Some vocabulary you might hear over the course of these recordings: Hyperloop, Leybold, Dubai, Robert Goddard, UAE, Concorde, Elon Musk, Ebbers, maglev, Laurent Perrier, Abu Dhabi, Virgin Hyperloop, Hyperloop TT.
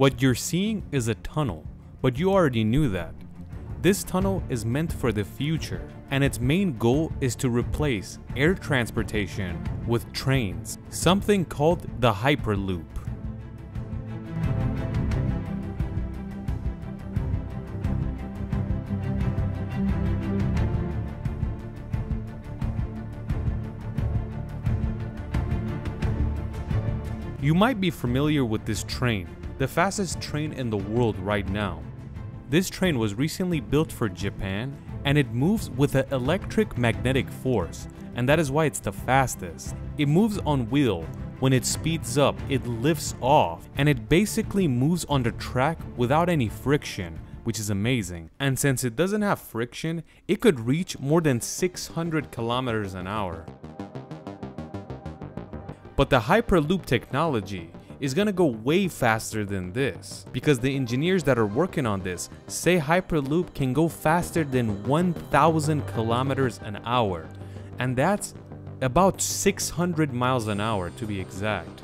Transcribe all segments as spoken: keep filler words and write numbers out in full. What you're seeing is a tunnel, but you already knew that. This tunnel is meant for the future, and its main goal is to replace air transportation with trains, something called the Hyperloop. You might be familiar with this train, the fastest train in the world right now. This train was recently built for Japan, and it moves with an electric magnetic force, and that is why it's the fastest. It moves on wheel. When it speeds up, it lifts off, and it basically moves on the track without any friction, which is amazing. And since it doesn't have friction, it could reach more than six hundred kilometers an hour. But the Hyperloop technology is gonna go way faster than this, because the engineers that are working on this say Hyperloop can go faster than one thousand kilometers an hour, and that's about six hundred miles an hour to be exact.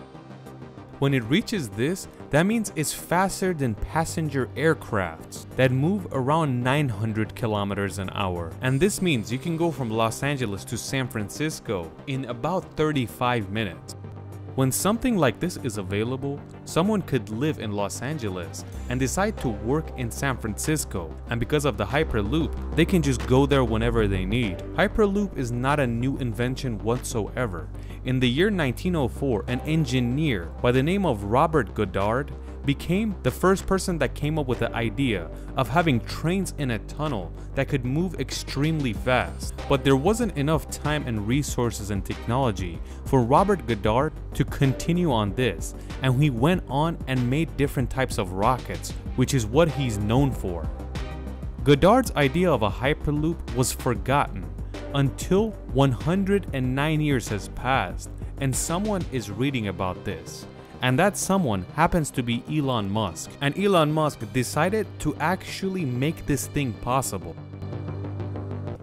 When it reaches this, that means it's faster than passenger aircrafts that move around nine hundred kilometers an hour. And this means you can go from Los Angeles to San Francisco in about thirty-five minutes. When something like this is available, someone could live in Los Angeles and decide to work in San Francisco, and because of the Hyperloop, they can just go there whenever they need. Hyperloop is not a new invention whatsoever. In the year nineteen oh four, an engineer by the name of Robert Goddard became the first person that came up with the idea of having trains in a tunnel that could move extremely fast. But there wasn't enough time and resources and technology for Robert Goddard to continue on this, and he went on and made different types of rockets, which is what he's known for. Goddard's idea of a Hyperloop was forgotten until one hundred nine years has passed and someone is reading about this. And that someone happens to be Elon Musk. And Elon Musk decided to actually make this thing possible.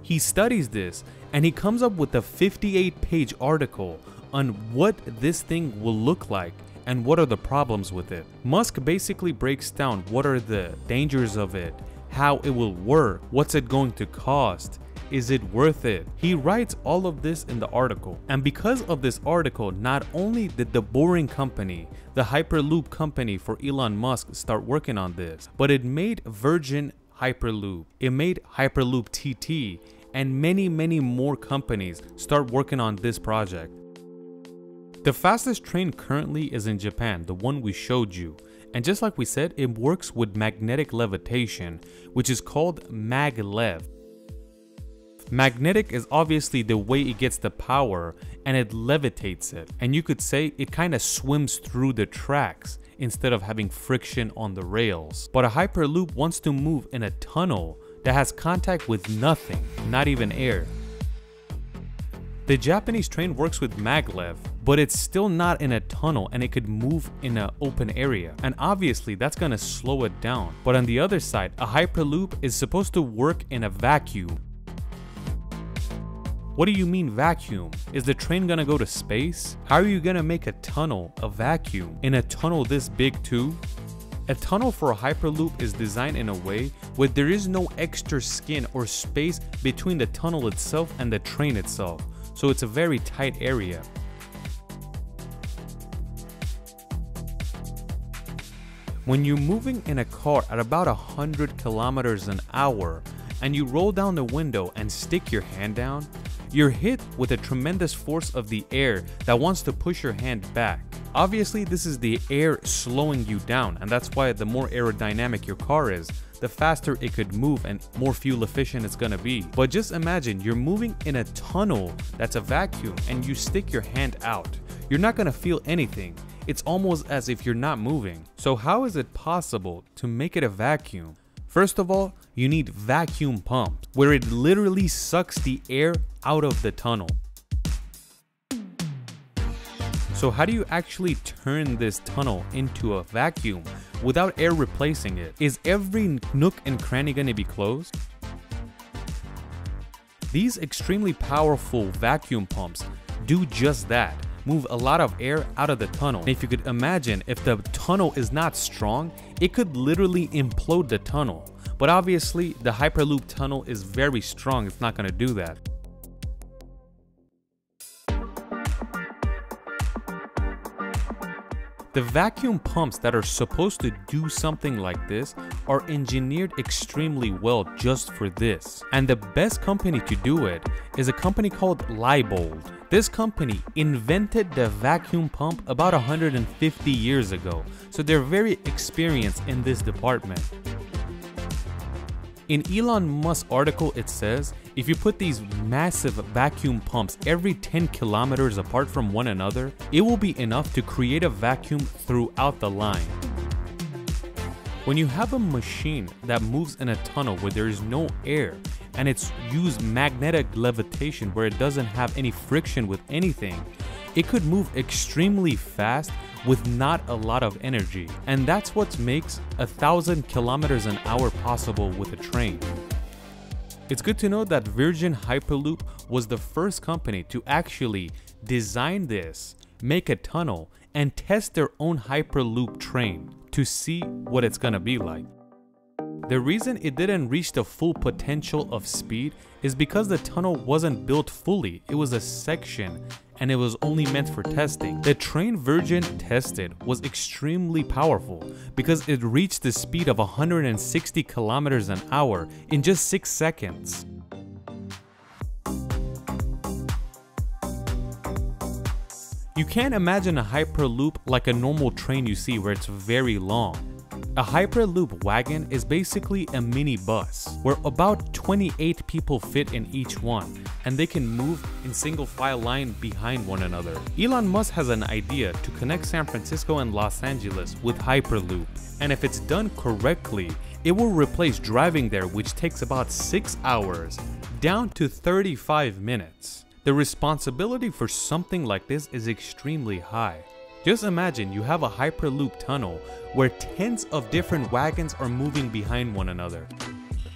He studies this and he comes up with a fifty-eight page article on what this thing will look like and what are the problems with it. Musk basically breaks down what are the dangers of it, how it will work, what's it going to cost, is it worth it? He writes all of this in the article. And because of this article, not only did the Boring Company, the Hyperloop company for Elon Musk, start working on this, but it made Virgin Hyperloop, it made Hyperloop T T, and many, many more companies start working on this project. The fastest train currently is in Japan, the one we showed you. And just like we said, it works with magnetic levitation, which is called maglev. Magnetic is obviously the way it gets the power, and it levitates it, and you could say it kind of swims through the tracks instead of having friction on the rails. But a Hyperloop wants to move in a tunnel that has contact with nothing, not even air. The Japanese train works with maglev, but it's still not in a tunnel, and it could move in an open area, and obviously that's gonna slow it down. But on the other side, a Hyperloop is supposed to work in a vacuum. What do you mean vacuum? Is the train gonna go to space? How are you gonna make a tunnel, a vacuum, in a tunnel this big too? A tunnel for a Hyperloop is designed in a way where there is no extra skin or space between the tunnel itself and the train itself, so it's a very tight area. When you're moving in a car at about one hundred kilometers an hour and you roll down the window and stick your hand down, you're hit with a tremendous force of the air that wants to push your hand back. Obviously, this is the air slowing you down, and that's why the more aerodynamic your car is, the faster it could move and more fuel efficient it's gonna be. But just imagine you're moving in a tunnel that's a vacuum and you stick your hand out. You're not gonna feel anything. It's almost as if you're not moving. So how is it possible to make it a vacuum? First of all, you need vacuum pumps, where it literally sucks the air out of the tunnel. So how do you actually turn this tunnel into a vacuum without air replacing it? Is every nook and cranny gonna be closed? These extremely powerful vacuum pumps do just that. move a lot of air out of the tunnel. And if you could imagine, if the tunnel is not strong, it could literally implode the tunnel. But obviously, the Hyperloop tunnel is very strong. It's not going to do that. The vacuum pumps that are supposed to do something like this are engineered extremely well just for this. And the best company to do it is a company called Leybold. This company invented the vacuum pump about one hundred fifty years ago, so they're very experienced in this department. In Elon Musk's article, it says, if you put these massive vacuum pumps every ten kilometers apart from one another, it will be enough to create a vacuum throughout the line. When you have a machine that moves in a tunnel where there is no air, and it's used magnetic levitation where it doesn't have any friction with anything, it could move extremely fast with not a lot of energy. And that's what makes a thousand kilometers an hour possible with a train. It's good to know that Virgin Hyperloop was the first company to actually design this, make a tunnel, and test their own Hyperloop train to see what it's gonna be like. The reason it didn't reach the full potential of speed is because the tunnel wasn't built fully. It was a section and it was only meant for testing. The train Virgin tested was extremely powerful because it reached the speed of one hundred sixty kilometers an hour in just six seconds. You can't imagine a Hyperloop like a normal train you see where it's very long. A Hyperloop wagon is basically a mini bus where about twenty-eight people fit in each one, and they can move in single file line behind one another. Elon Musk has an idea to connect San Francisco and Los Angeles with Hyperloop, and if it's done correctly, it will replace driving there, which takes about six hours, down to thirty-five minutes. The responsibility for something like this is extremely high. Just imagine you have a Hyperloop tunnel where tens of different wagons are moving behind one another.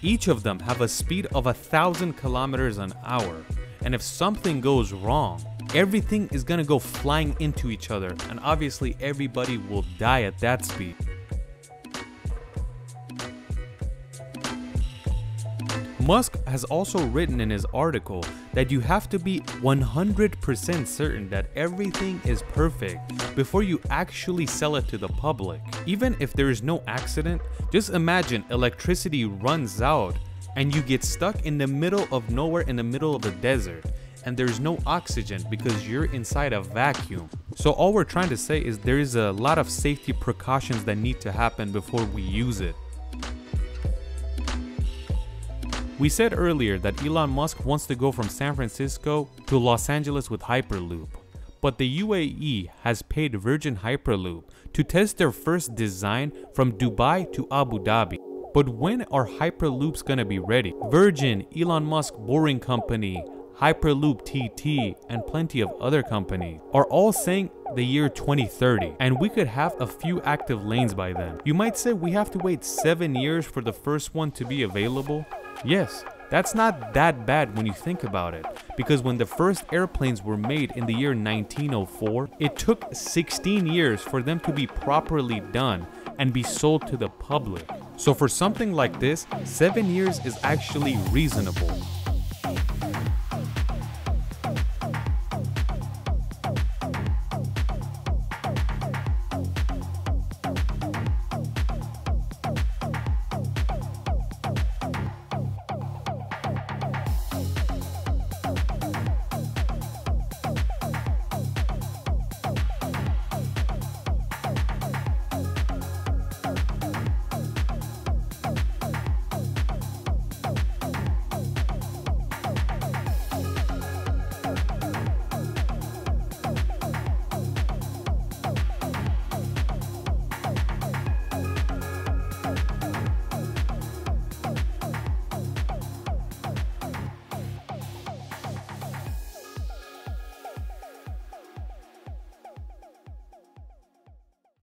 Each of them have a speed of a thousand kilometers an hour, and if something goes wrong, everything is gonna go flying into each other, and obviously everybody will die at that speed. Musk has also written in his article that you have to be one hundred percent certain that everything is perfect before you actually sell it to the public. Even if there is no accident, just imagine electricity runs out and you get stuck in the middle of nowhere in the middle of the desert, and there's no oxygen because you're inside a vacuum. So all we're trying to say is there is a lot of safety precautions that need to happen before we use it. We said earlier that Elon Musk wants to go from San Francisco to Los Angeles with Hyperloop, but the U A E has paid Virgin Hyperloop to test their first design from Dubai to Abu Dhabi. But when are Hyperloops gonna be ready? Virgin, Elon Musk Boring Company, Hyperloop T T, and plenty of other companies are all saying the year twenty thirty, and we could have a few active lanes by then. You might say we have to wait seven years for the first one to be available. Yes, that's not that bad when you think about it, because when the first airplanes were made in the year nineteen oh four, it took sixteen years for them to be properly done and be sold to the public. So for something like this, seven years is actually reasonable.